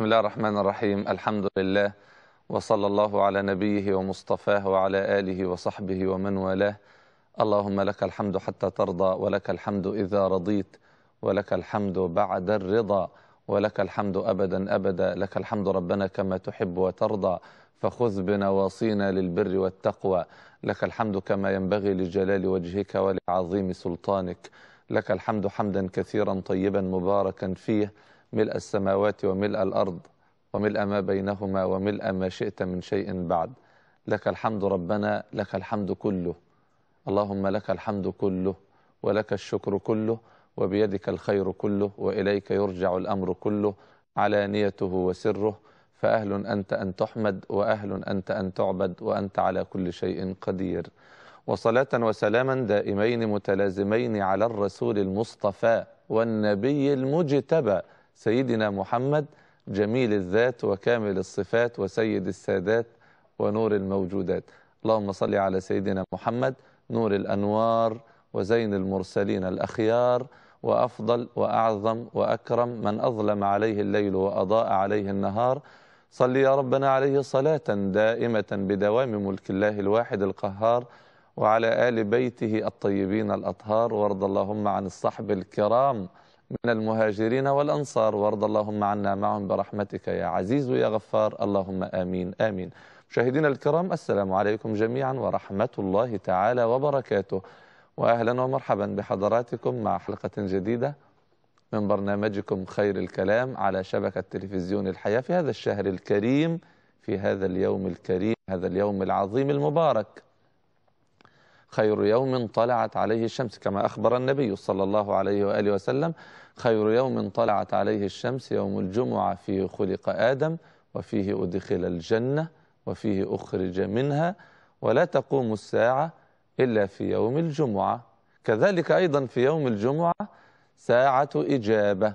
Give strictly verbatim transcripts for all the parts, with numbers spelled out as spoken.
بسم الله الرحمن الرحيم. الحمد لله وصلى الله على نبيه ومصطفاه وعلى آله وصحبه ومن والاه. اللهم لك الحمد حتى ترضى، ولك الحمد إذا رضيت، ولك الحمد بعد الرضا، ولك الحمد أبدا أبدا، لك الحمد ربنا كما تحب وترضى، فخذ بنواصينا للبر والتقوى، لك الحمد كما ينبغي لجلال وجهك ولعظيم سلطانك، لك الحمد حمدا كثيرا طيبا مباركا فيه، ملء السماوات وملء الأرض وملء ما بينهما وملء ما شئت من شيء بعد، لك الحمد ربنا، لك الحمد كله، اللهم لك الحمد كله، ولك الشكر كله، وبيدك الخير كله، وإليك يرجع الأمر كله، علانيته وسره، فأهل أنت أن تحمد، وأهل أنت أن تعبد، وأنت على كل شيء قدير. وصلاة وسلاما دائمين متلازمين على الرسول المصطفى والنبي المجتبى سيدنا محمد، جميل الذات وكامل الصفات وسيد السادات ونور الموجودات. اللهم صل على سيدنا محمد نور الأنوار وزين المرسلين الأخيار، وأفضل وأعظم وأكرم من أظلم عليه الليل وأضاء عليه النهار. صل يا ربنا عليه صلاة دائمة بدوام ملك الله الواحد القهار، وعلى آل بيته الطيبين الأطهار، وارض اللهم عن الصحب الكرام من المهاجرين والأنصار، وارض اللهم عنا معهم برحمتك يا عزيز يا غفار، اللهم آمين آمين. مشاهدينا الكرام، السلام عليكم جميعا ورحمة الله تعالى وبركاته، وأهلا ومرحبا بحضراتكم مع حلقة جديدة من برنامجكم خير الكلام على شبكة تلفزيون الحياة في هذا الشهر الكريم، في هذا اليوم الكريم، هذا اليوم العظيم المبارك، خير يوم طلعت عليه الشمس كما أخبر النبي صلى الله عليه وآله وسلم، خير يوم طلعت عليه الشمس يوم الجمعة، فيه خلق آدم، وفيه أدخل الجنة، وفيه أخرج منها، ولا تقوم الساعة إلا في يوم الجمعة. كذلك أيضا في يوم الجمعة ساعة إجابة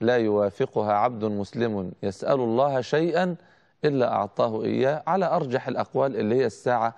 لا يوافقها عبد مسلم يسأل الله شيئا إلا أعطاه إياه، على أرجح الأقوال اللي هي الساعة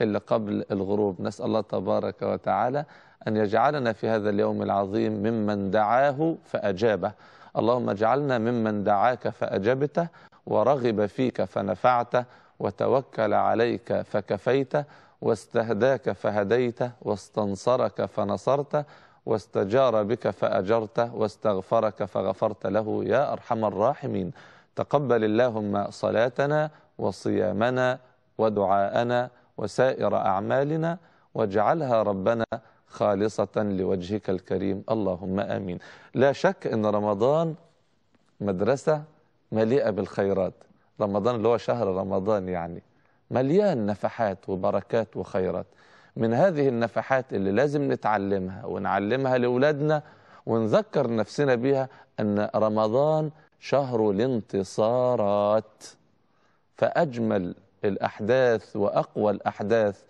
اللي قبل الغروب. نسأل الله تبارك وتعالى أن يجعلنا في هذا اليوم العظيم ممن دعاه فأجابه. اللهم اجعلنا ممن دعاك فأجبته، ورغب فيك فنفعته، وتوكل عليك فكفيته، واستهداك فهديته، واستنصرك فنصرته، واستجار بك فأجرته، واستغفرك فغفرت له يا أرحم الراحمين. تقبل اللهم صلاتنا وصيامنا ودعاءنا وسائر أعمالنا، واجعلها ربنا خالصة لوجهك الكريم، اللهم آمين. لا شك أن رمضان مدرسة مليئة بالخيرات. رمضان اللي هو شهر رمضان يعني مليان نفحات وبركات وخيرات. من هذه النفحات اللي لازم نتعلمها ونعلمها لأولادنا ونذكر نفسنا بها أن رمضان شهر الانتصارات، فأجمل الأحداث وأقوى الأحداث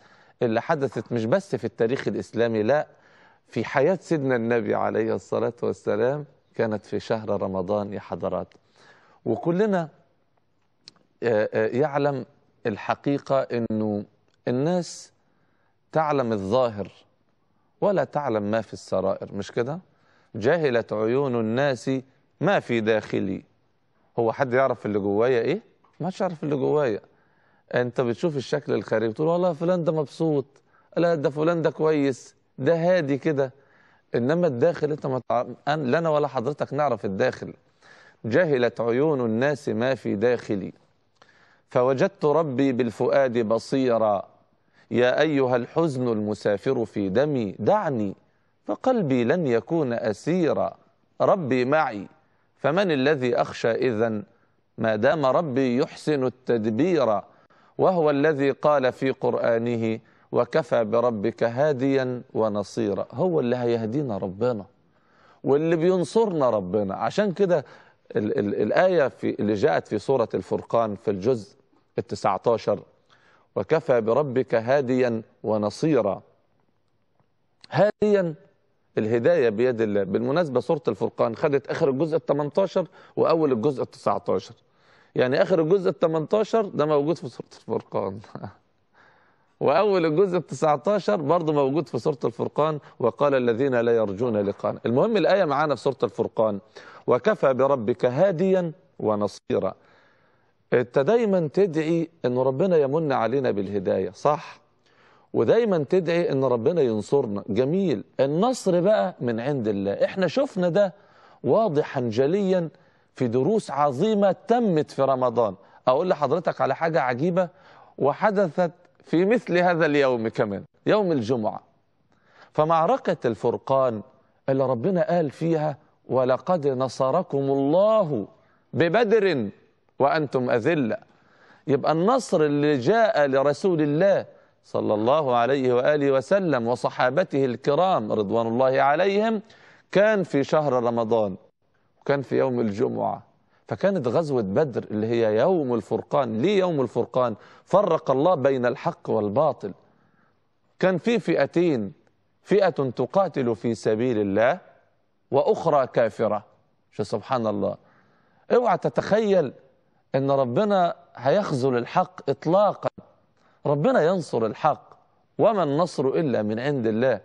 اللي حدثت مش بس في التاريخ الإسلامي، لا، في حياة سيدنا النبي عليه الصلاة والسلام كانت في شهر رمضان يا حضرات. وكلنا يعلم الحقيقة أنه الناس تعلم الظاهر ولا تعلم ما في السرائر، مش كده؟ جاهلت عيون الناس ما في داخلي. هو حد يعرف اللي جوايا إيه؟ ما حدش يعرف اللي جوايا. أنت بتشوف الشكل الخارجي تقول والله فلان ده مبسوط، لا ده فلان ده كويس، ده هادي كده، إنما الداخل أنت ما تعرف. لا أنا ولا حضرتك نعرف الداخل. جاهلت عيون الناس ما في داخلي، فوجدت ربي بالفؤاد بصيرا، يا أيها الحزن المسافر في دمي، دعني فقلبي لن يكون أسيرا، ربي معي فمن الذي أخشى إذن، ما دام ربي يحسن التدبير، وهو الذي قال في قرآنه وكفى بربك هاديا ونصيرا. هو اللي هيهدينا ربنا واللي بينصرنا ربنا. عشان كده ال ال الآية في اللي جاءت في سورة الفرقان في الجزء التسعة عشر، وكفى بربك هاديا ونصيرا. هاديا، الهداية بيد الله. بالمناسبة سورة الفرقان خدت آخر الجزء الثمانية عشر وأول الجزء التسعة عشر، يعني آخر الجزء الثمانية عشر ده موجود في سورة الفرقان وأول الجزء التسعة عشر برضه موجود في سورة الفرقان، وقال الذين لا يرجون لقاءنا. المهم الآية معانا في سورة الفرقان، وكفى بربك هاديا ونصيرا. انت دايما تدعي ان ربنا يمن علينا بالهدايه، صح، ودايما تدعي ان ربنا ينصرنا، جميل. النصر بقى من عند الله، احنا شفنا ده واضحا جليا في دروس عظيمه تمت في رمضان. اقول لحضرتك على حاجه عجيبه وحدثت في مثل هذا اليوم كمان، يوم الجمعه، فمعركه الفرقان اللي ربنا قال فيها ولقد نصركم الله ببدر وأنتم أذلة. يبقى النصر اللي جاء لرسول الله صلى الله عليه وآله وسلم وصحابته الكرام رضوان الله عليهم كان في شهر رمضان، وكان في يوم الجمعة، فكانت غزوة بدر اللي هي يوم الفرقان. ليه يوم الفرقان؟ فرق الله بين الحق والباطل. كان في فئتين، فئة تقاتل في سبيل الله وأخرى كافرة. شو سبحان الله، اوعى تتخيل إن ربنا هيخذل الحق إطلاقا، ربنا ينصر الحق، وما النصر إلا من عند الله.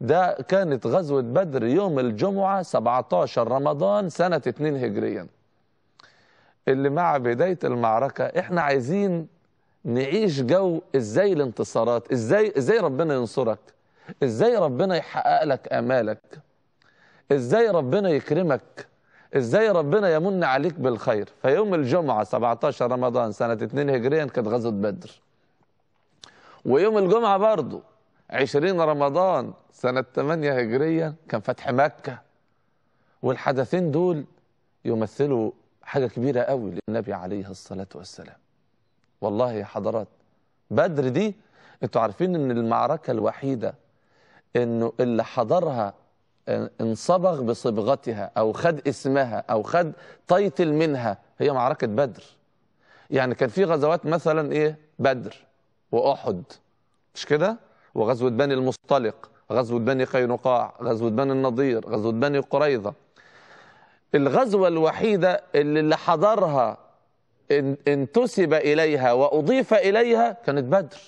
ده كانت غزوة بدر يوم الجمعة سبعة عشر رمضان سنة اثنين هجريا. اللي مع بداية المعركة احنا عايزين نعيش جو ازاي الانتصارات، ازاي ازاي ربنا ينصرك، ازاي ربنا يحقق لك آمالك، ازاي ربنا يكرمك، ازاي ربنا يمن عليك بالخير. فيوم الجمعة سبعة عشر رمضان سنة اثنين هجريا كانت غزوة بدر. ويوم الجمعة برضو عشرين رمضان سنة ثمانية هجريا كان فتح مكة. والحدثين دول يمثلوا حاجة كبيرة قوي للنبي عليه الصلاة والسلام. والله يا حضرات بدر دي انتوا عارفين ان المعركة الوحيدة انه اللي حضرها انصبغ بصبغتها او خد اسمها او خد تايتل منها هي معركه بدر. يعني كان في غزوات مثلا ايه؟ بدر واحد، مش كده؟ وغزوه بني المصطلق، غزوه بني قينقاع، غزوه بني النضير، غزوه بني قريظه. الغزوه الوحيده اللي, اللي حضرها انتسب اليها واضيف اليها كانت بدر.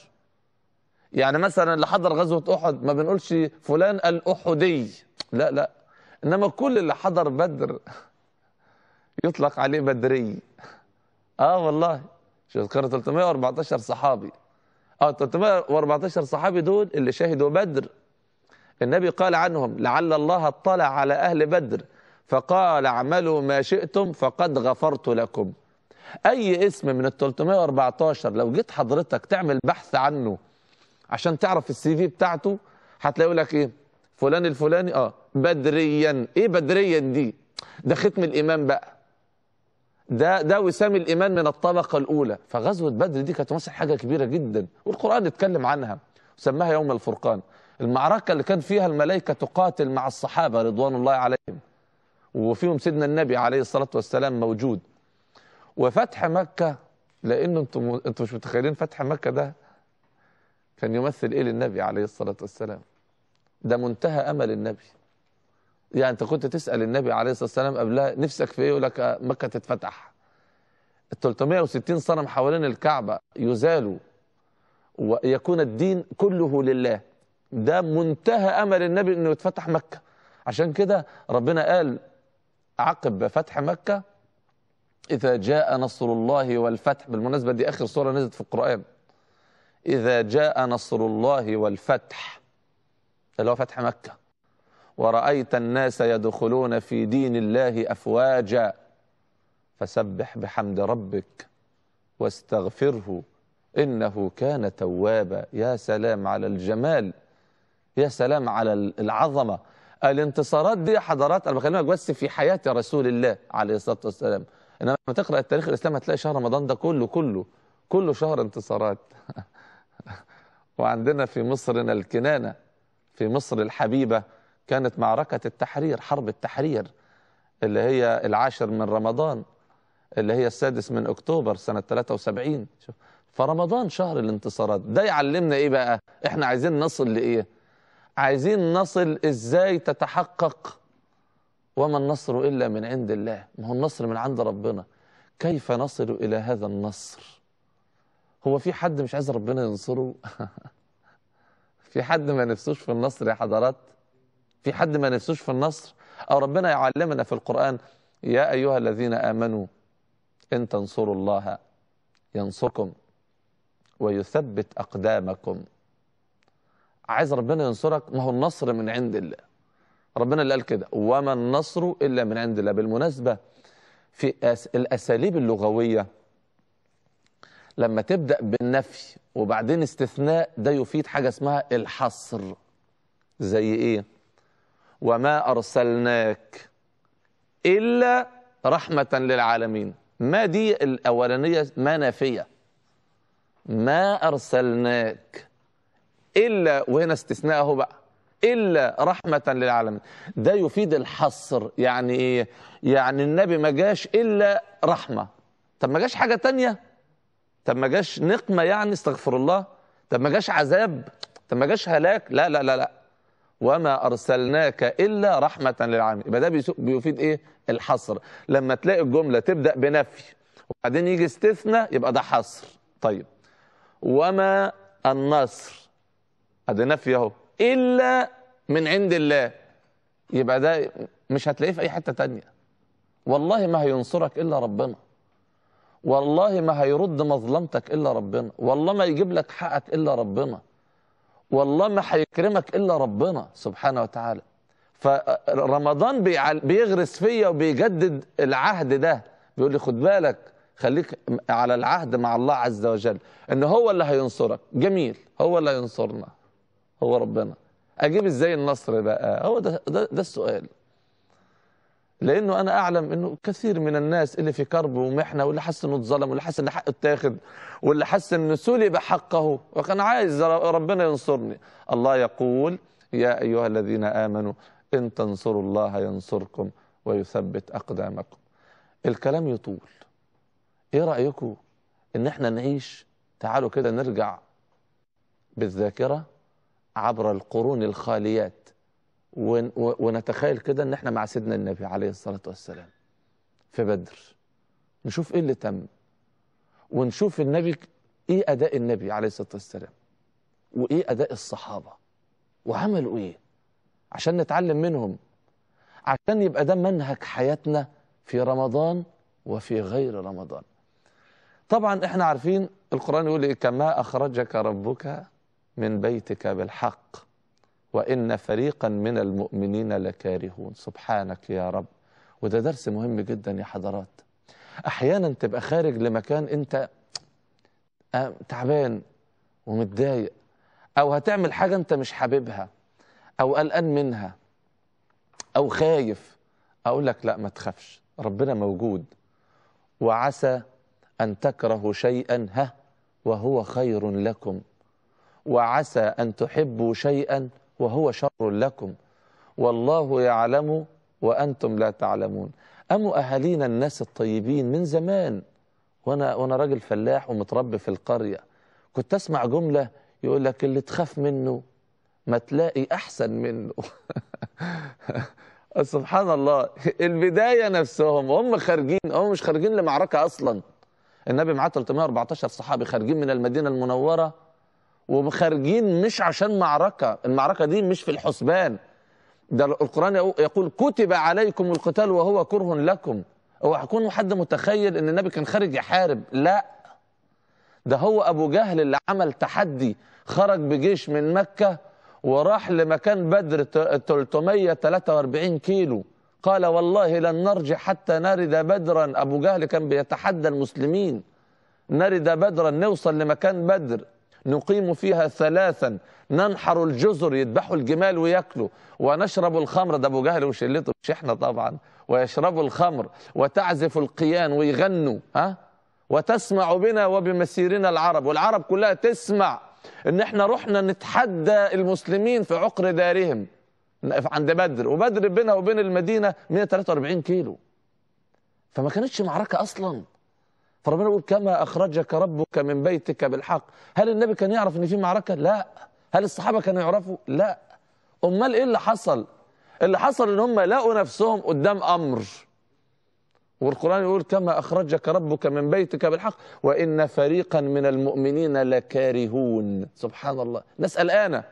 يعني مثلا اللي حضر غزوه احد ما بنقولش فلان الاحدي، لا لا، إنما كل اللي حضر بدر يطلق عليه بدري. آه والله، شكرا. ثلاثمائة وأربعة عشر صحابي، آه ثلاثمائة وأربعة عشر صحابي دول اللي شهدوا بدر. النبي قال عنهم لعل الله اطلع على أهل بدر فقال اعملوا ما شئتم فقد غفرت لكم. أي اسم من ال ثلاثمائة وأربعة عشر لو جيت حضرتك تعمل بحث عنه عشان تعرف السي في بتاعته هتلاقي لك إيه؟ فلان الفلاني اه بدريا. ايه بدريا دي؟ ده ختم الإيمان بقى، ده ده وسام الإيمان من الطبقة الأولى. فغزوة بدر دي كانت مثلا حاجة كبيرة جدا، والقرآن اتكلم عنها وسماها يوم الفرقان. المعركة اللي كان فيها الملائكة تقاتل مع الصحابة رضوان الله عليهم، وفيهم سيدنا النبي عليه الصلاة والسلام موجود. وفتح مكة، لأنه انتم انتم مش متخيلين فتح مكة ده كان يمثل ايه للنبي عليه الصلاة والسلام. ده منتهى امل النبي. يعني انت كنت تسال النبي عليه الصلاه والسلام قبلها نفسك في ايه؟ يقول لك مكه تتفتح. ال ثلاثمائة وستين صنم حوالين الكعبه يزالوا ويكون الدين كله لله. ده منتهى امل النبي انه يتفتح مكه. عشان كده ربنا قال عقب فتح مكه اذا جاء نصر الله والفتح. بالمناسبه دي اخر سوره نزلت في القران. اذا جاء نصر الله والفتح، اللي هو فتح مكة. ورأيت الناس يدخلون في دين الله أفواجا فسبح بحمد ربك واستغفره إنه كان توابا. يا سلام على الجمال، يا سلام على العظمة. الانتصارات دي حضرات أنا بكلمك بس في حياة رسول الله عليه الصلاة والسلام، إنما لما تقرأ التاريخ الإسلامي هتلاقي شهر رمضان ده كله كله كله شهر انتصارات. وعندنا في مصرنا الكنانة، في مصر الحبيبة كانت معركة التحرير، حرب التحرير اللي هي العاشر من رمضان اللي هي السادس من أكتوبر سنة ثلاثة وسبعين. فرمضان شهر الانتصارات. ده يعلمنا إيه بقى؟ إحنا عايزين نصل لإيه؟ عايزين نصل إزاي تتحقق وما النصر إلا من عند الله. ما هو النصر من عند ربنا. كيف نصل إلى هذا النصر؟ هو في حد مش عايز ربنا ينصره؟ في حد ما نفسوش في النصر يا حضرات؟ في حد ما نفسوش في النصر؟ أو ربنا يعلمنا في القرآن يا أيها الذين آمنوا إن تنصروا الله ينصركم ويثبت أقدامكم. عايز ربنا ينصرك، ما هو النصر من عند الله، ربنا اللي قال كده، وما النصر إلا من عند الله. بالمناسبة في الأساليب اللغوية لما تبدأ بالنفي وبعدين استثناء، ده يفيد حاجة اسمها الحصر. زي إيه؟ وما أرسلناك إلا رحمة للعالمين. ما دي الأولانية ما نافية، ما أرسلناك إلا، وهنا استثناء اهو بقى، إلا رحمة للعالمين. ده يفيد الحصر. يعني إيه؟ يعني النبي ما جاش إلا رحمة. طب ما جاش حاجة تانية؟ طب ما جاش نقمة يعني، استغفر الله؟ طب ما جاش عذاب؟ طب ما جاش هلاك؟ لا لا لا لا، وما أرسلناك إلا رحمة للعالمين. يبقى ده بيفيد إيه؟ الحصر. لما تلاقي الجملة تبدأ بنفي وبعدين يجي استثناء، يبقى ده حصر. طيب وما النصر، أدي نفي أهو، إلا من عند الله، يبقى ده مش هتلاقيه في أي حتة تانية. والله ما هينصرك إلا ربنا، والله ما هيرد مظلمتك إلا ربنا، والله ما يجيب لك حقك إلا ربنا، والله ما هيكرمك إلا ربنا سبحانه وتعالى. فرمضان بيغرس فيا وبيجدد العهد ده، بيقول لي خد بالك، خليك على العهد مع الله عز وجل، إن هو اللي هينصرك. جميل، هو اللي هينصرنا، هو ربنا. أجيب إزاي النصر بقى؟ هو ده, ده, ده السؤال. لأنه أنا أعلم إنه كثير من الناس اللي في كرب ومحنة، واللي حس إنه اتظلم، واللي حس إن حقه اتاخد، واللي حس إنه سلب حقه، وكان عايز ربنا ينصرني. الله يقول يا أيها الذين آمنوا إن تنصروا الله ينصركم ويثبت أقدامكم. الكلام يطول. إيه رأيكم إن إحنا نعيش؟ تعالوا كده نرجع بالذاكرة عبر القرون الخاليات ونتخيل كده ان احنا مع سيدنا النبي عليه الصلاة والسلام في بدر، نشوف ايه اللي تم، ونشوف النبي ايه اداء النبي عليه الصلاة والسلام، وايه اداء الصحابة، وعملوا ايه، عشان نتعلم منهم، عشان يبقى ده منهج حياتنا في رمضان وفي غير رمضان. طبعا احنا عارفين القرآن يقول ايه، كما اخرجك ربك من بيتك بالحق وإن فريقا من المؤمنين لكارهون. سبحانك يا رب. وده درس مهم جدا يا حضرات. أحيانا تبقى خارج لمكان أنت تعبان ومتضايق، أو هتعمل حاجة أنت مش حاببها، أو قلقان منها، أو خايف، أقول لك لا ما تخافش، ربنا موجود، وعسى أن تكرهوا شيئا ها وهو خير لكم، وعسى أن تحبوا شيئا وهو شر لكم، والله يعلم وأنتم لا تعلمون. أموا أهالينا الناس الطيبين من زمان، وأنا وأنا راجل فلاح ومتربي في القرية، كنت أسمع جملة يقول لك اللي تخاف منه ما تلاقي أحسن منه. سبحان الله، البداية نفسهم هم خارجين، هم مش خارجين لمعركة أصلا. النبي معاه ثلاثمائة وأربعة عشر صحابي خارجين من المدينة المنورة، وخارجين مش عشان معركة، المعركة دي مش في الحسبان. ده القرآن يقول كتب عليكم القتال وهو كره لكم. اوعى يكون حد متخيل ان النبي كان خارج يحارب، لا، ده هو ابو جهل اللي عمل تحدي، خرج بجيش من مكة وراح لمكان بدر ثلاثمائة وثلاثة وأربعين كيلو، قال والله لن نرجع حتى نرد بدرا. ابو جهل كان بيتحدى المسلمين، نرد بدرا، نوصل لمكان بدر، نقيم فيها ثلاثا، ننحر الجزر، يذبحوا الجمال وياكلوا، ونشرب الخمر. ده ابو جهل وشلته، مش احنا طبعا. ويشربوا الخمر وتعزف القيان ويغنوا، ها، وتسمع بنا وبمسيرنا العرب، والعرب كلها تسمع ان احنا رحنا نتحدى المسلمين في عقر دارهم عند بدر، وبدر بينها وبين المدينه مائة وثلاثة وأربعين كيلو، فما كانتش معركه اصلا. فربنا يقول كما أخرجك ربك من بيتك بالحق. هل النبي كان يعرف إن في معركة؟ لا. هل الصحابة كانوا يعرفوا؟ لا. أمال إيه اللي حصل؟ اللي حصل إن هم لقوا نفسهم قدام أمر، والقرآن يقول كما أخرجك ربك من بيتك بالحق وإن فريقا من المؤمنين لكارهون. سبحان الله، نسأل أنا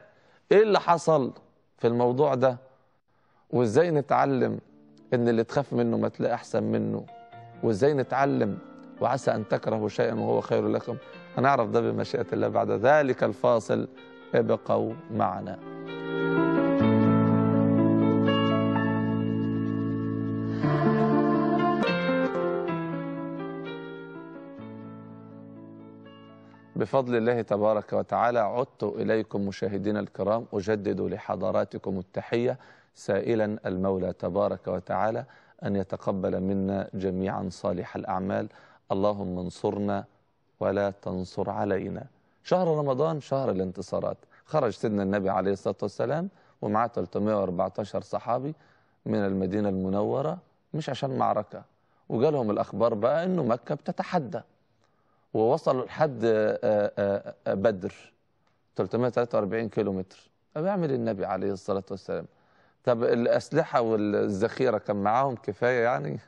إيه اللي حصل في الموضوع ده، وإزاي نتعلم إن اللي تخاف منه ما تلاقي أحسن منه، وإزاي نتعلم وعسى أن تكرهوا شيئا وهو خير لكم. هنعرف ده بمشيئة الله بعد ذلك الفاصل، ابقوا معنا. بفضل الله تبارك وتعالى عدت إليكم مشاهدينا الكرام، أجدد لحضراتكم التحية سائلا المولى تبارك وتعالى أن يتقبل منا جميعا صالح الأعمال. اللهم انصرنا ولا تنصر علينا. شهر رمضان شهر الانتصارات. خرج سيدنا النبي عليه الصلاة والسلام ومعه ثلاثمائة وأربعة عشر صحابي من المدينة المنورة مش عشان معركة، وجالهم الأخبار بقى إنه مكة بتتحدى، ووصلوا لحد بدر ثلاثمائة وثلاثة وأربعين كيلو متر. طب يعمل النبي عليه الصلاة والسلام؟ طب الأسلحة والذخيرة كان معاهم كفاية يعني؟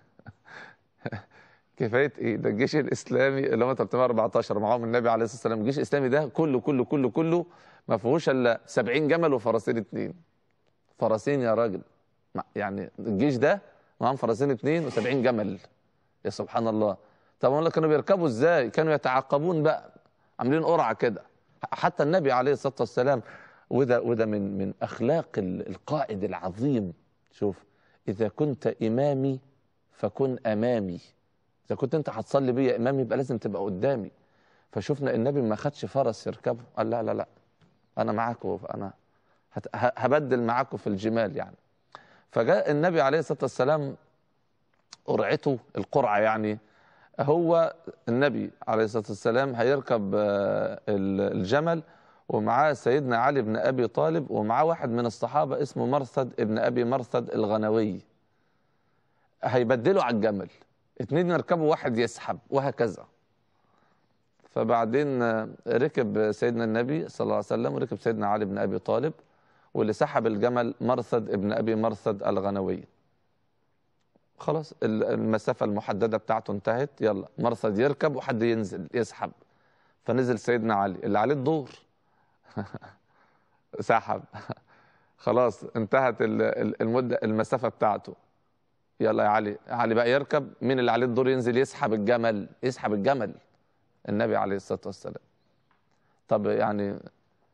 كفاية إيه؟ ده الجيش الإسلامي اللي هم ثلاثمائة وأربعة عشر معاهم النبي عليه الصلاة والسلام، الجيش الإسلامي ده كله كله كله كله ما فيهوش إلا سبعين جمل وفرسين اتنين. فرسين يا راجل، يعني الجيش ده معاهم فرسين اتنين وسبعين جمل، يا سبحان الله. طب هم كانوا بيركبوا ازاي؟ كانوا يتعاقبون بقى، عاملين قرعه كده. حتى النبي عليه الصلاه والسلام، وده وده من من اخلاق القائد العظيم. شوف، اذا كنت امامي فكن امامي. اذا كنت انت هتصلي بيا امامي يبقى لازم تبقى قدامي. فشوفنا النبي ما خدش فرس يركبه، قال لا لا لا انا معاكم، انا هبدل معاكم في الجمال يعني. فجاء النبي عليه الصلاه والسلام قرعته، القرعه يعني، هو النبي عليه الصلاة والسلام هيركب الجمل ومعاه سيدنا علي بن أبي طالب ومعاه واحد من الصحابة اسمه مرثد ابن أبي مرثد الغنوي، هيبدلوا على الجمل، اتنين يركبوا واحد يسحب وهكذا. فبعدين ركب سيدنا النبي صلى الله عليه وسلم وركب سيدنا علي بن أبي طالب، واللي سحب الجمل مرثد ابن أبي مرثد الغنوي. خلاص المسافة المحددة بتاعته انتهت، يلا مرصد يركب وحد ينزل يسحب. فنزل سيدنا علي اللي عليه الدور سحب خلاص انتهت المدة، المسافة بتاعته. يلا يا علي، علي بقى يركب، مين اللي عليه الدور ينزل يسحب الجمل، يسحب الجمل النبي عليه الصلاة والسلام. طب يعني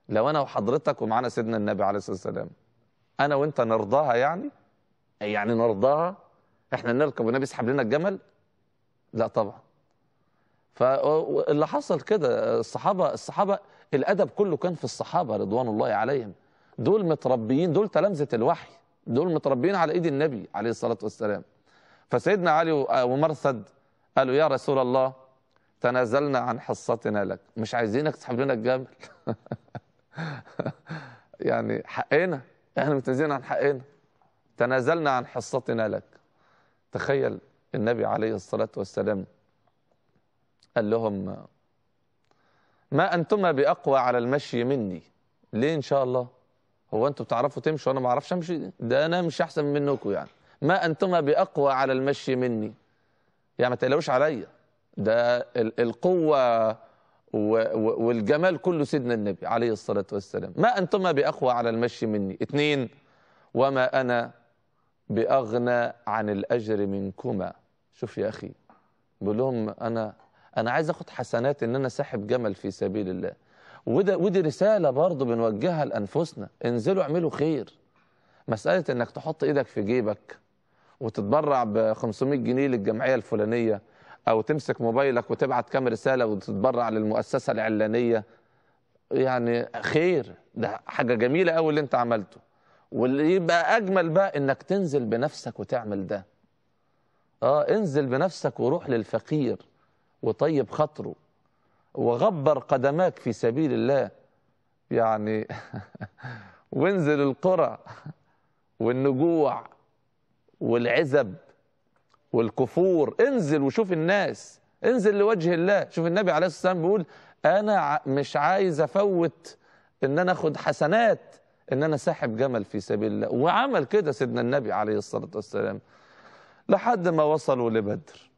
لو أنا وحضرتك ومعانا سيدنا النبي عليه الصلاة والسلام، أنا وأنت نرضاها يعني؟ يعني نرضاها؟ احنا نركب والنبي يسحب لنا الجمل؟ لا طبعا. فاللي حصل كده، الصحابه الصحابه الادب كله كان في الصحابه رضوان الله عليهم. دول متربيين، دول تلامذه الوحي، دول متربيين على ايد النبي عليه الصلاه والسلام. فسيدنا علي ومرثد قالوا يا رسول الله تنازلنا عن حصتنا لك، مش عايزينك تسحب لنا الجمل يعني حقنا، احنا متنازلين عن حقنا، تنازلنا عن حصتنا لك. تخيل النبي عليه الصلاة والسلام قال لهم ما أنتما بأقوى على المشي مني. ليه إن شاء الله؟ هو أنتوا بتعرفوا تمشوا وأنا ما أعرفش أمشي؟ ده أنا مش أحسن منكم يعني. ما أنتما بأقوى على المشي مني، يعني ما تقلقوش عليا، ده القوة والجمال كله سيدنا النبي عليه الصلاة والسلام. ما أنتما بأقوى على المشي مني. اتنين، وما أنا بأغنى عن الأجر منكما. شوف يا أخي، بقول لهم أنا أنا عايز أخد حسنات إن أنا ساحب جمل في سبيل الله. وده ودي رسالة برضه بنوجهها لأنفسنا، انزلوا اعملوا خير. مسألة إنك تحط إيدك في جيبك وتتبرع ب خمسمائة جنيه للجمعية الفلانية، أو تمسك موبايلك وتبعت كام رسالة وتتبرع للمؤسسة العلانية، يعني خير، ده حاجة جميلة أوي اللي أنت عملته. واللي يبقى اجمل بقى انك تنزل بنفسك وتعمل ده. اه انزل بنفسك وروح للفقير وطيب خاطره وغبر قدماك في سبيل الله يعني وانزل القرى والنجوع والعزب والكفور، انزل وشوف الناس، انزل لوجه الله. شوف النبي عليه الصلاه والسلام بيقول انا مش عايز افوت ان انا اخد حسنات إن أنا ساحب جمل في سبيل الله، وعمل كده سيدنا النبي عليه الصلاة والسلام لحد ما وصلوا لبدر.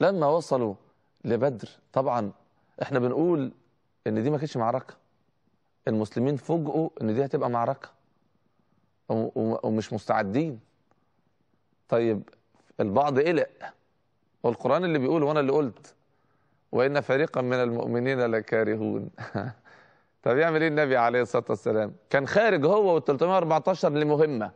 لما وصلوا لبدر طبعًا إحنا بنقول إن دي ما كانتش معركة. المسلمين فوجئوا إن دي هتبقى معركة ومش مستعدين. طيب البعض قلق والقرآن اللي بيقول وانا اللي قلت وإن فريقا من المؤمنين لكارهون. طب يعمل ايه النبي عليه الصلاة والسلام؟ كان خارج هو والثلاثمائة وأربعة عشر لمهمة،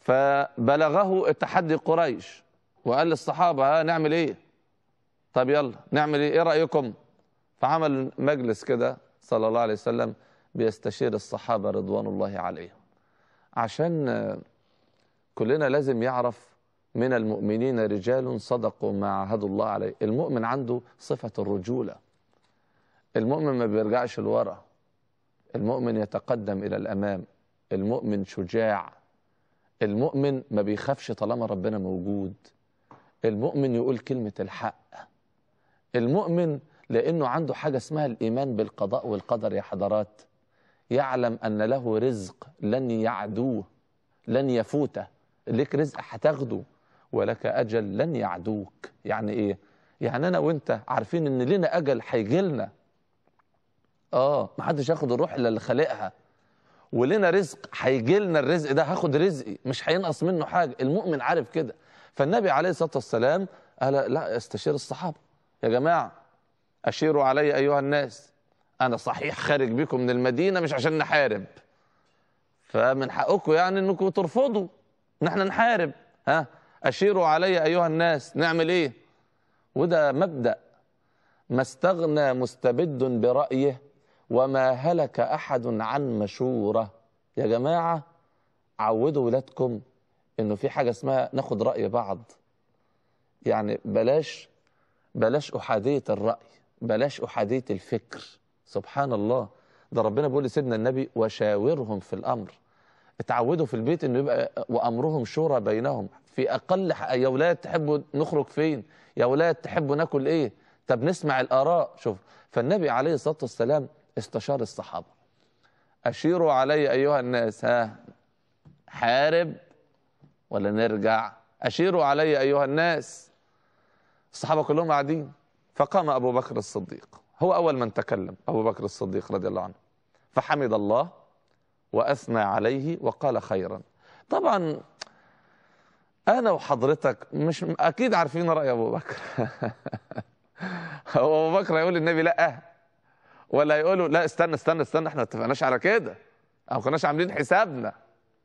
فبلغه التحدي قريش وقال للصحابة ها نعمل ايه؟ طب يلا نعمل ايه؟ ايه رأيكم؟ فعمل مجلس كده صلى الله عليه وسلم بيستشير الصحابة رضوان الله عليهم، عشان كلنا لازم يعرف من المؤمنين رجال صدقوا ما عاهدوا الله عليه. المؤمن عنده صفة الرجولة، المؤمن ما بيرجعش لورا، المؤمن يتقدم إلى الأمام، المؤمن شجاع، المؤمن ما بيخافش طالما ربنا موجود، المؤمن يقول كلمة الحق، المؤمن لأنه عنده حاجة اسمها الإيمان بالقضاء والقدر يا حضرات، يعلم أن له رزق لن يعدوه لن يفوته، لك رزق هتاخده ولك أجل لن يعدوك. يعني إيه؟ يعني أنا وأنت عارفين إن لنا أجل هيجيلنا، آه محدش ياخد الروح إلا اللي خالقها، ولنا رزق هيجيلنا، الرزق ده هاخد رزقي مش هينقص منه حاجة، المؤمن عارف كده. فالنبي عليه الصلاة والسلام قال لا استشير الصحابة، يا جماعة أشيروا علي أيها الناس، أنا صحيح خارج بكم من المدينة مش عشان نحارب، فمن حقكم يعني أنكم ترفضوا إن احنا نحارب، ها أشيروا علي أيها الناس نعمل إيه؟ وده مبدأ ما استغنى مستبد برأيه وما هلك أحد عن مشورة. يا جماعة عودوا ولادكم إنه في حاجة اسمها ناخد رأي بعض، يعني بلاش بلاش أحادية الرأي، بلاش أحادية الفكر. سبحان الله، ده ربنا بيقول لسيدنا النبي وشاورهم في الأمر. اتعودوا في البيت انه يبقى وامرهم شورى بينهم، في اقل حق. يا ولاد تحبوا نخرج فين؟ يا ولاد تحبوا ناكل ايه؟ طب نسمع الاراء. شوف، فالنبي عليه الصلاه والسلام استشار الصحابه، اشيروا علي ايها الناس، ها حارب ولا نرجع؟ اشيروا علي ايها الناس. الصحابه كلهم قاعدين، فقام ابو بكر الصديق، هو اول من تكلم ابو بكر الصديق رضي الله عنه، فحمد الله وأثنى عليه وقال خيرا. طبعا أنا وحضرتك مش أكيد عارفين رأي أبو بكر. هو أبو بكر هيقول للنبي لأ، ولا يقول له لا استنى استنى استنى إحنا ما اتفقناش على كده، أو ما كناش عاملين حسابنا،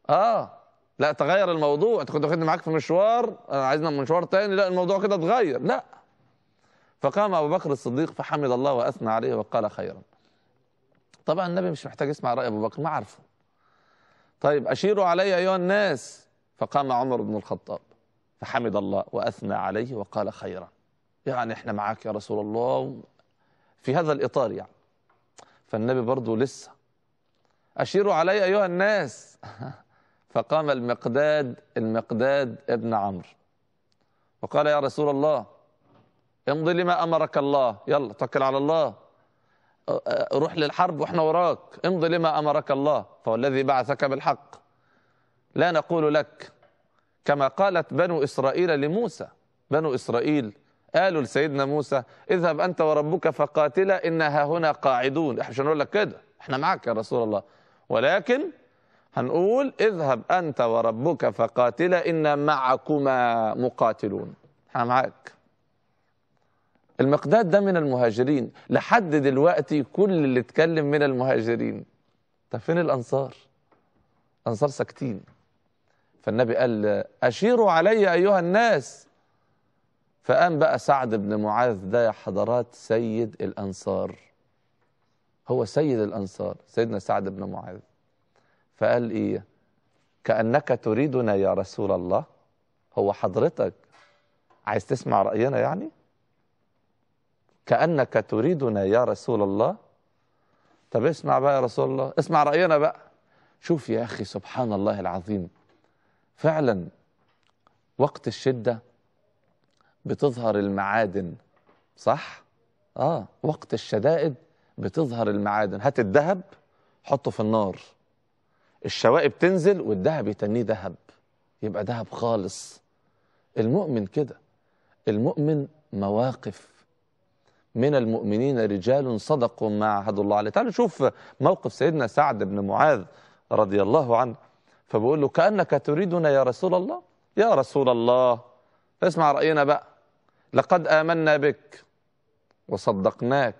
آه لا تغير الموضوع، أنت كنت واخدني معاك في مشوار، أنا عايزنا مشوار تاني، لا الموضوع كده اتغير، لا. فقام أبو بكر الصديق فحمد الله وأثنى عليه وقال خيرا. طبعا النبي مش محتاج يسمع رأي أبو بكر، ما عارفه. طيب أشيروا علي أيها الناس، فقام عمر بن الخطاب فحمد الله وأثنى عليه وقال خيرا، يعني إحنا معاك يا رسول الله، في هذا الإطار يعني. فالنبي برضه لسه أشيروا علي أيها الناس، فقام المقداد المقداد ابن عمرو وقال يا رسول الله امضي لما أمرك الله، يلا توكل على الله، روح للحرب واحنا وراك، امضي لما امرك الله، فوالذي بعثك بالحق لا نقول لك كما قالت بنو اسرائيل لموسى. بنو اسرائيل قالوا لسيدنا موسى اذهب انت وربك فقاتلا انا هاهنا قاعدون، احنا مش هنقول لك كده، احنا معاك يا رسول الله، ولكن هنقول اذهب انت وربك فقاتلا انا معكما مقاتلون، احنا معاك. المقداد ده من المهاجرين، لحد دلوقتي كل اللي اتكلم من المهاجرين. طب فين الأنصار؟ الأنصار ساكتين. فالنبي قال أشيروا علي أيها الناس، فقام بقى سعد بن معاذ ده يا حضرات سيد الأنصار، هو سيد الأنصار سيدنا سعد بن معاذ، فقال إيه؟ كأنك تريدنا يا رسول الله، هو حضرتك عايز تسمع رأينا يعني؟ كأنك تريدنا يا رسول الله، طب اسمع بقى يا رسول الله، اسمع رأينا بقى. شوف يا أخي سبحان الله العظيم، فعلا وقت الشدة بتظهر المعادن، صح؟ آه وقت الشدائد بتظهر المعادن، هات الذهب حطه في النار، الشوائب تنزل والذهب يتنيه ذهب، يبقى ذهب خالص. المؤمن كده، المؤمن مواقف. من المؤمنين رجال صدقوا ما عاهدوا الله عليه. تعالوا نشوف موقف سيدنا سعد بن معاذ رضي الله عنه، فبيقول له كأنك تريدنا يا رسول الله، يا رسول الله اسمع رأينا بقى. لقد آمنا بك وصدقناك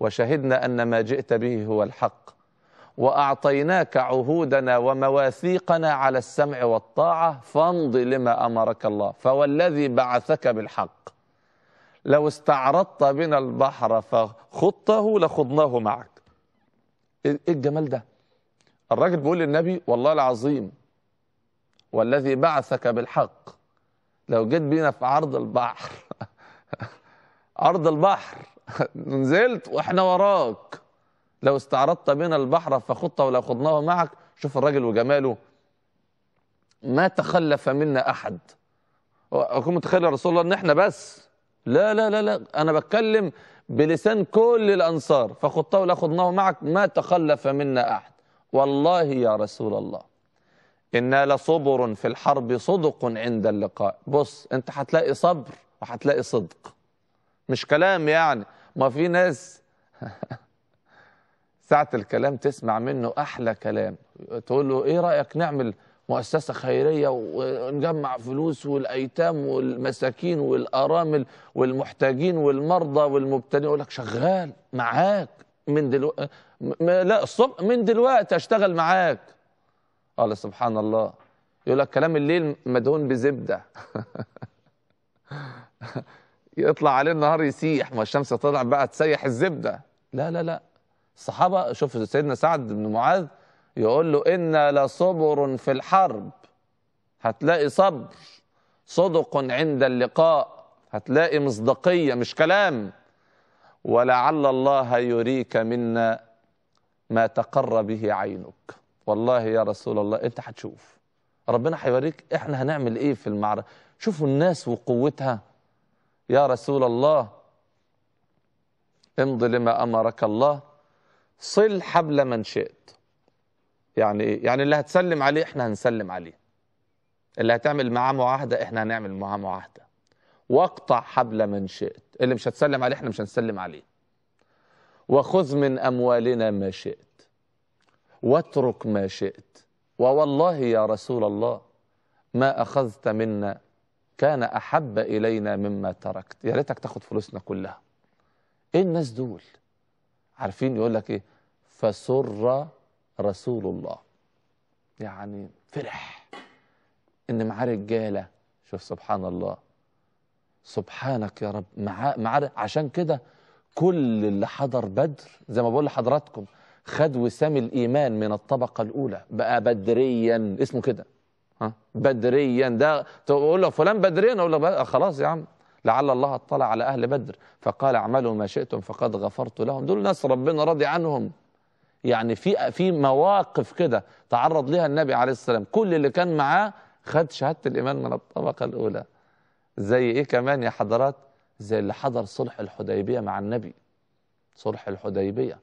وشهدنا أن ما جئت به هو الحق وأعطيناك عهودنا ومواثيقنا على السمع والطاعة فامض لما أمرك الله فوالذي بعثك بالحق لو استعرضت بنا البحر فخضته لخضناه معك. إيه الجمال ده؟ الراجل بيقول للنبي والله العظيم والذي بعثك بالحق لو جيت بينا في عرض البحر عرض البحر نزلت واحنا وراك لو استعرضت بنا البحر فخضته ولخضناه معك. شوف الراجل وجماله، ما تخلف منا احد. اكون متخيل يا رسول الله ان احنا بس؟ لا لا لا لا، انا بتكلم بلسان كل الانصار. فخضته ولخضناه معك ما تخلف منا احد. والله يا رسول الله إنا لصبر في الحرب صدق عند اللقاء. بص انت هتلاقي صبر وهتلاقي صدق، مش كلام يعني. ما في ناس ساعة الكلام تسمع منه أحلى كلام، تقول له إيه رأيك نعمل مؤسسة خيرية ونجمع فلوس والأيتام والمساكين والأرامل والمحتاجين والمرضى والمبتلين، يقول لك شغال معاك من دلوقتي، لا الصبح من دلوقتي أشتغل معاك. قال سبحان الله، يقول لك كلام الليل مدهون بزبدة يطلع عليه النهار يسيح، ما الشمس طلع بقى تسيح الزبدة. لا لا لا، الصحابة شوف سيدنا سعد بن معاذ يقول له إنا لصبر في الحرب، هتلاقي صبر، صدق عند اللقاء، هتلاقي مصداقية مش كلام. ولعل الله يريك منا ما تقر به عينك. والله يا رسول الله انت هتشوف ربنا هيوريك احنا هنعمل ايه في المعركة. شوفوا الناس وقوتها يا رسول الله. امض لما امرك الله صل حبل من شئت. يعني ايه؟ يعني اللي هتسلم عليه احنا هنسلم عليه، اللي هتعمل معاه معاهدة احنا هنعمل معاه معاهدة. واقطع حبل من شئت، اللي مش هتسلم عليه احنا مش هنسلم عليه. وخذ من اموالنا ما شئت واترك ما شئت. ووالله يا رسول الله ما أخذت منا كان أحب إلينا مما تركت. يا ريتك تاخد فلوسنا كلها. إيه الناس دول؟ عارفين يقول لك إيه؟ فسر رسول الله، يعني فرح إن معاه رجالة. شوف سبحان الله، سبحانك يا رب، معاه معاه. عشان كده كل اللي حضر بدر زي ما بقول لحضراتكم خد وسام الإيمان من الطبقة الأولى، بقى بدريا، اسمه كده، ها بدريا. ده تقول له فلان بدريا، أقول له خلاص يا عم، لعل الله اطلع على أهل بدر فقال اعملوا ما شئتم فقد غفرت لهم. دول ناس ربنا راضي عنهم. يعني في في مواقف كده تعرض لها النبي عليه السلام، كل اللي كان معاه خد شهادة الإيمان من الطبقة الأولى. زي إيه كمان يا حضرات؟ زي اللي حضر صلح الحديبية مع النبي، صلح الحديبية.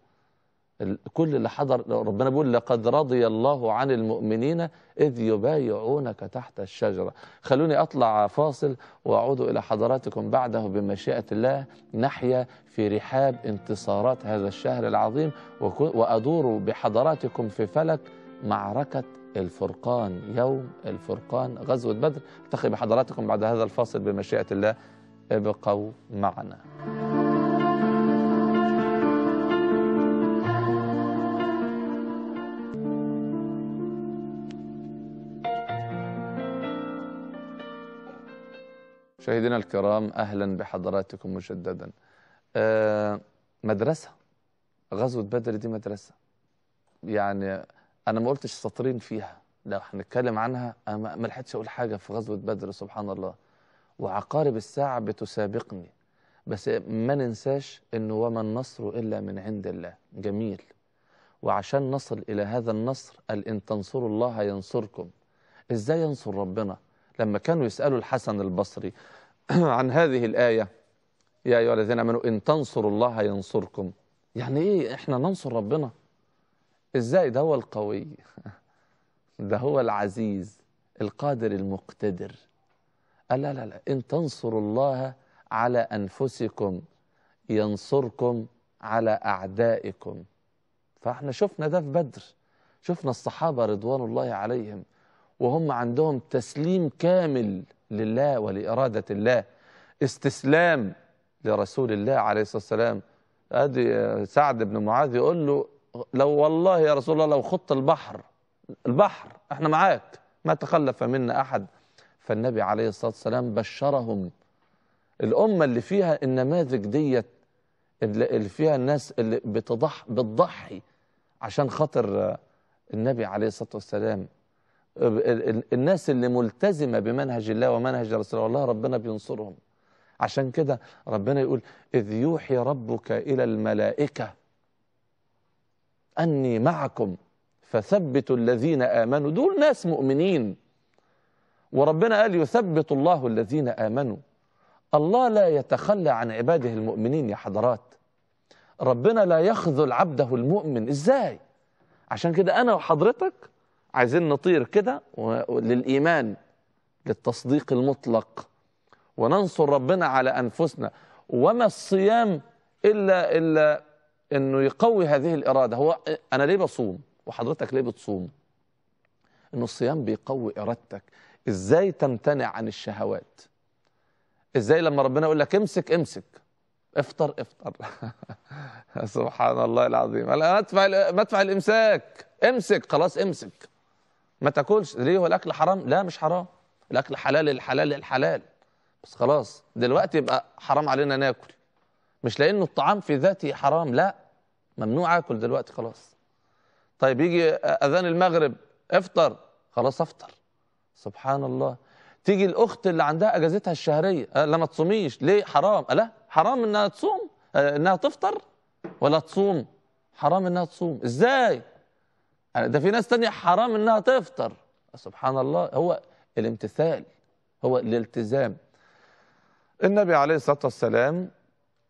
كل اللي حضر، ربنا بيقول لقد رضي الله عن المؤمنين إذ يبايعونك تحت الشجرة. خلوني أطلع فاصل وأعود إلى حضراتكم بعده بمشيئة الله. نحيا في رحاب انتصارات هذا الشهر العظيم، وأدور بحضراتكم في فلك معركة الفرقان، يوم الفرقان، غزوة بدر. ألتقي بحضراتكم بعد هذا الفاصل بمشيئة الله، ابقوا معنا. مشاهدينا الكرام اهلا بحضراتكم مجددا. آه مدرسه غزوه بدر دي، مدرسه يعني انا ما قلتش سطرين فيها، لو هنتكلم عنها ما لحقتش اقول حاجه في غزوه بدر سبحان الله. وعقارب الساعه بتسابقني، بس ما ننساش انه وما النصر الا من عند الله. جميل. وعشان نصل الى هذا النصر قال ان تنصروا الله ينصركم. ازاي ينصر ربنا؟ لما كانوا يسألوا الحسن البصري عن هذه الآية يا أيها الذين آمنوا إن تنصروا الله ينصركم، يعني إيه إحنا ننصر ربنا؟ إزاي؟ ده هو القوي ده هو العزيز القادر المقتدر. قال لا لا لا، إن تنصروا الله على أنفسكم ينصركم على أعدائكم. فإحنا شفنا ده في بدر، شفنا الصحابة رضوان الله عليهم وهم عندهم تسليم كامل لله ولإرادة الله، استسلام لرسول الله عليه الصلاة والسلام. أدي سعد بن معاذ يقول له لو والله يا رسول الله لو خط البحر البحر احنا معاك ما تخلف منا أحد. فالنبي عليه الصلاة والسلام بشرهم. الأمة اللي فيها النماذج ديت، اللي فيها الناس اللي بتضح بتضحي عشان خاطر النبي عليه الصلاة والسلام، الناس اللي ملتزمة بمنهج الله ومنهج رسوله، والله ربنا بينصرهم. عشان كده ربنا يقول إذ يوحي ربك إلى الملائكة أني معكم فثبتوا الذين آمنوا. دول ناس مؤمنين، وربنا قال يثبت الله الذين آمنوا. الله لا يتخلى عن عباده المؤمنين يا حضرات، ربنا لا يخذل عبده المؤمن. إزاي؟ عشان كده أنا وحضرتك عايزين نطير كده للإيمان، للتصديق المطلق، وننصر ربنا على أنفسنا. وما الصيام إلا إلا إنه يقوي هذه الإرادة. هو أنا ليه بصوم وحضرتك ليه بتصوم؟ إنه الصيام بيقوي إرادتك. إزاي تمتنع عن الشهوات؟ إزاي لما ربنا يقول لك امسك امسك، افطر افطر سبحان الله العظيم، مدفع الإمساك، امسك خلاص امسك ما تاكلش. ليه؟ هو الأكل حرام؟ لا مش حرام، الأكل حلال الحلال الحلال، بس خلاص دلوقتي يبقى حرام علينا ناكل، مش لأنه الطعام في ذاته حرام، لا ممنوع آكل دلوقتي خلاص. طيب يجي أذان المغرب افطر، خلاص افطر. سبحان الله. تيجي الأخت اللي عندها أجازتها الشهرية، لا ما تصوميش. ليه؟ حرام. لا حرام إنها تصوم، إنها تفطر ولا تصوم؟ حرام إنها تصوم. إزاي؟ ده في ناس تانية حرام إنها تفطر. سبحان الله. هو الامتثال، هو الالتزام. النبي عليه الصلاة والسلام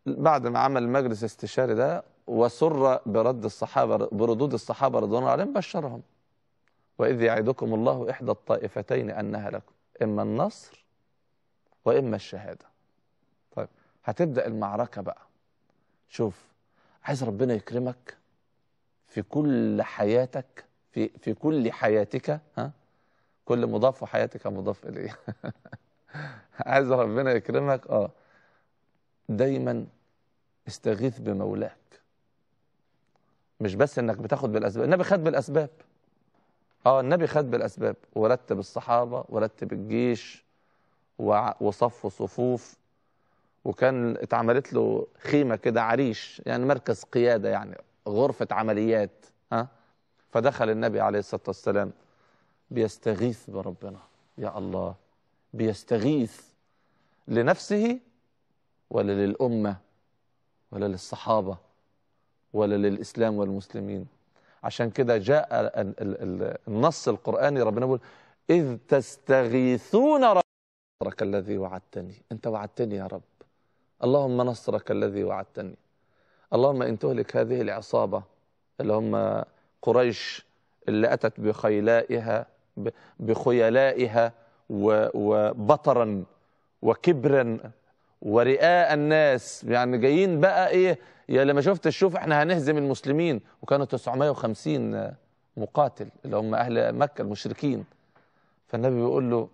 بعد ما عمل مجلس استشاري ده وسر برد الصحابة، بردود الصحابة رضوان الله عليهم، بشرهم وإذ يعدكم الله إحدى الطائفتين أنها لكم إما النصر وإما الشهادة. طيب هتبدأ المعركة بقى. شوف، عايز ربنا يكرمك في كل حياتك، في في كل حياتك، ها كل مضاف وحياتك مضاف إليه عايز ربنا يكرمك، اه دايما استغيث بمولاك. مش بس انك بتاخد بالاسباب، النبي خد بالاسباب. اه النبي خد بالاسباب، ورتب الصحابه ورتب الجيش وصفوا صفوف، وكان اتعملت له خيمه كده، عريش يعني مركز قياده، يعني غرفه عمليات، ها فدخل النبي عليه الصلاه والسلام بيستغيث بربنا. يا الله، بيستغيث لنفسه ولا للأمة ولا للصحابة ولا للإسلام والمسلمين. عشان كده جاء النص القرآني، ربنا يقول إذ تستغيثون ربك الذي وعدتني. أنت وعدتني يا رب، اللهم نصرك الذي وعدتني، اللهم إن تهلك هذه العصابة اللي هم قريش اللي أتت بخيلائها بخيلائها وبطرا وكبرا ورئاء الناس، يعني جايين بقى ايه يا لما شفت الشوف احنا هنهزم المسلمين. وكانوا تسعمائة وخمسين مقاتل اللي هم اهل مكه المشركين. فالنبي بيقول له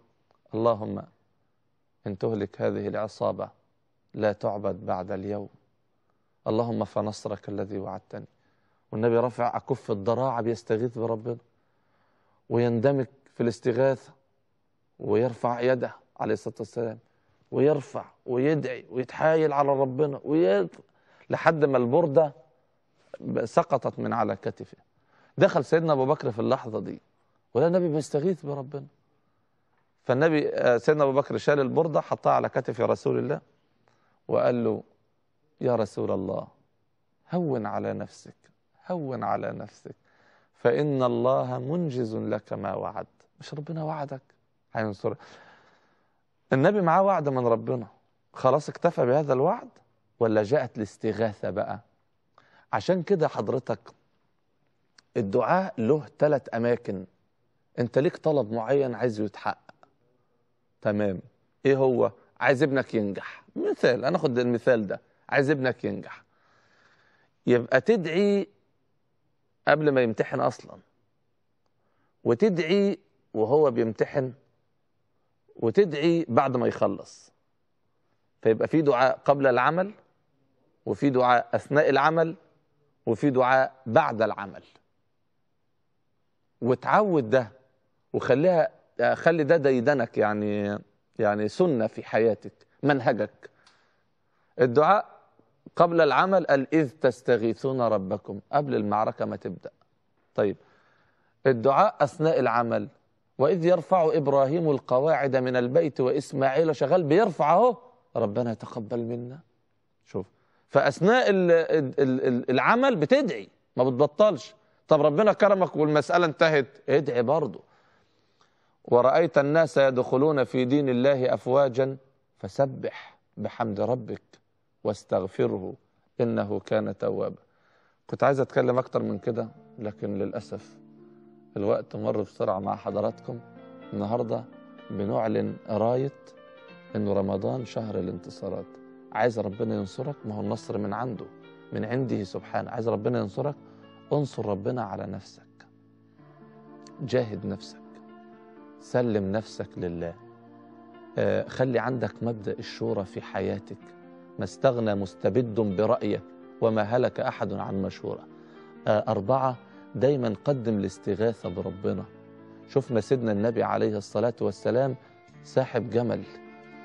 اللهم ان تهلك هذه العصابه لا تعبد بعد اليوم، اللهم فنصرك الذي وعدتني. والنبي رفع اكف الضراعه بيستغيث بربنا ويندمج في الاستغاثه ويرفع يده عليه الصلاة والسلام، ويرفع ويدعي ويتحايل على ربنا ويدعي لحد ما البردة سقطت من على كتفه. دخل سيدنا أبو بكر في اللحظة دي ولا النبي بيستغيث بربنا. فالنبي سيدنا أبو بكر شال البردة حطها على كتف رسول الله وقال له يا رسول الله هون على نفسك، هون على نفسك، فإن الله منجز لك ما وعد. مش ربنا وعدك هينصرك؟ النبي معاه وعد من ربنا، خلاص اكتفى بهذا الوعد ولا جاءت الاستغاثة بقى؟ عشان كده حضرتك الدعاء له ثلاث أماكن. أنت ليك طلب معين عايزه يتحقق، تمام؟ إيه هو؟ عايز ابنك ينجح مثال، أنا أخد المثال ده، عايز ابنك ينجح، يبقى تدعي قبل ما يمتحن أصلا، وتدعي وهو بيمتحن، وتدعي بعد ما يخلص. فيبقى في دعاء قبل العمل، وفي دعاء أثناء العمل، وفي دعاء بعد العمل. وتعود ده وخليها، خلي ده ديدنك، يعني يعني سنة في حياتك، منهجك. الدعاء قبل العمل قال إذ تستغيثون ربكم، قبل المعركة ما تبدأ. طيب الدعاء أثناء العمل، وإذ يرفع إبراهيم القواعد من البيت وإسماعيل، شغال بيرفع أهو، ربنا يتقبل منا. شوف، فأثناء العمل بتدعي، ما بتبطلش. طب ربنا كرمك والمسألة انتهت، ادعي برضه. ورأيت الناس يدخلون في دين الله أفواجا فسبح بحمد ربك واستغفره إنه كان توابا. كنت عايز أتكلم أكتر من كده، لكن للأسف الوقت مر بسرعة مع حضراتكم. النهاردة بنعلن راية إنه رمضان شهر الانتصارات. عايز ربنا ينصرك، ما هو النصر من عنده، من عنده سبحانه. عايز ربنا ينصرك، انصر ربنا على نفسك، جاهد نفسك، سلم نفسك لله. آه خلي عندك مبدأ الشورى في حياتك. ما استغنى مستبد برأيه وما هلك أحد عن مشورة. آه أربعة، دايما قدم الاستغاثة بربنا. شفنا سيدنا النبي عليه الصلاة والسلام ساحب جمل،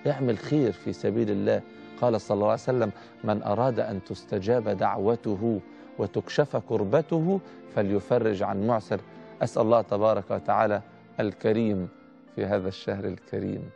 اعمل خير في سبيل الله. قال صلى الله عليه وسلم من أراد أن تستجاب دعوته وتكشف كربته فليفرج عن معسر. أسأل الله تبارك وتعالى الكريم في هذا الشهر الكريم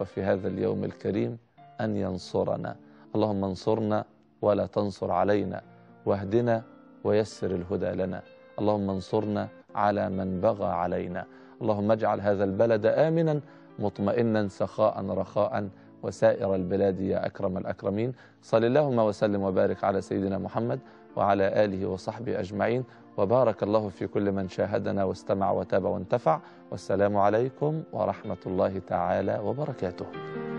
وفي هذا اليوم الكريم أن ينصرنا. اللهم انصرنا ولا تنصر علينا، واهدنا ويسر الهدى لنا. اللهم انصرنا على من بغى علينا. اللهم اجعل هذا البلد آمنا مطمئنا سخاء رخاء وسائر البلاد يا أكرم الأكرمين. صل اللهم وسلم وبارك على سيدنا محمد وعلى آله وصحبه أجمعين. وبارك الله في كل من شاهدنا واستمع وتابع وانتفع. والسلام عليكم ورحمة الله تعالى وبركاته.